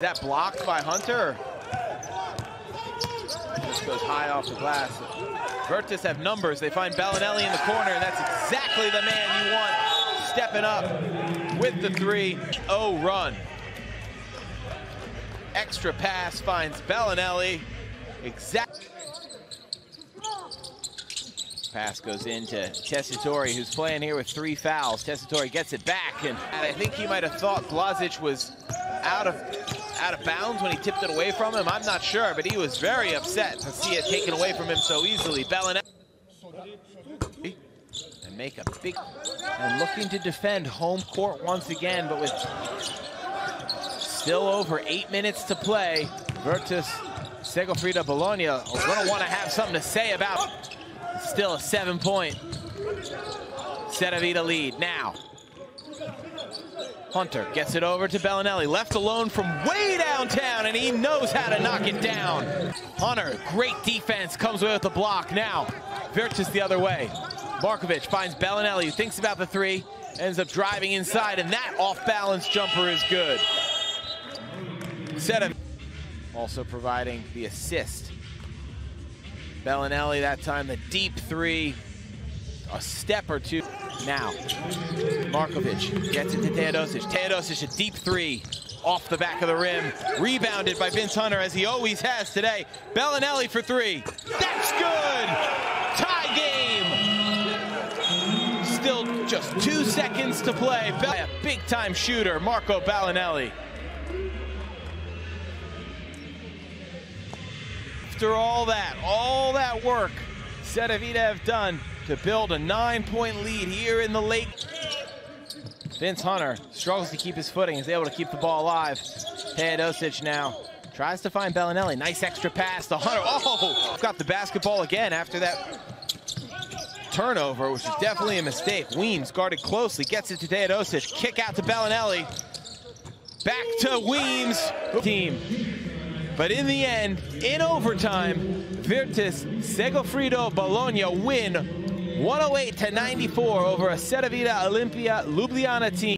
That blocked by Hunter. Just goes high off the glass. Virtus have numbers. They find Belinelli in the corner, and that's exactly the man you want stepping up with the 3-0 run. Extra pass finds Belinelli. Exact. Pass goes into Tessitori, who's playing here with 3 fouls. Tessitori gets it back, and I think he might have thought Glazic was out of bounds when he tipped it away from him. I'm not sure, but he was very upset to see it taken away from him so easily. Belinelli and make a big and looking to defend home court once again, but with still over 8 minutes to play, Virtus Segafredo Bologna are going to want to have something to say about it. Still a 7-point Segafredo lead now. Hunter gets it over to Belinelli, left alone from way downtown, and he knows how to knock it down. Hunter, great defense, comes away with the block. Now, Virtus the other way. Markovic finds Belinelli, who thinks about the 3, ends up driving inside, and that off-balance jumper is good. Segafredo also providing the assist. Belinelli that time, the deep 3, a step or 2. Now, Markovic gets it to Teodosic. Teodosic, a deep 3 off the back of the rim. Rebounded by Vince Hunter, as he always has today. Belinelli for 3. That's good! Tie game! Still just 2 seconds to play. A big-time shooter, Marco Belinelli. After all that work Segafredo have done to build a 9-point lead here in the late. Vince Hunter struggles to keep his footing, is able to keep the ball alive. Teodosic now tries to find Belinelli. Nice extra pass to Hunter. Oh, got the basketball again after that turnover, which is definitely a mistake. Weems guarded closely, gets it to Teodosic. Kick out to Belinelli. Back to Weems. Team. But in the end, in overtime, Virtus Segafredo Bologna win 108-94 over a Cervita Olimpia Ljubljana team.